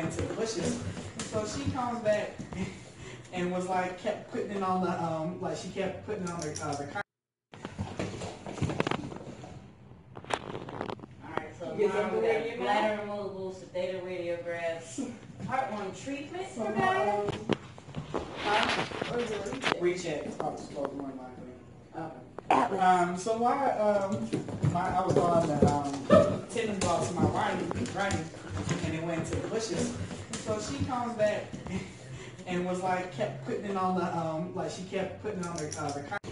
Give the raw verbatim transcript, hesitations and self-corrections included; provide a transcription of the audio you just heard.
went to Bush's. So she comes back and was like, kept putting it on the, um, like she kept putting it on the, uh, the car. All right, so you mom got there, bladder removables, sedated radiographs, part one treatment so, for bladder. Um, huh? Or is it recheck? Recheck is probably supposed to be more likely. Okay. Um, so why, um, my, I was on the, um, tennis ball to my right, right, and it went to the bushes. So she comes back and was like, kept putting it on the, um, like she kept putting it on the, uh, the car.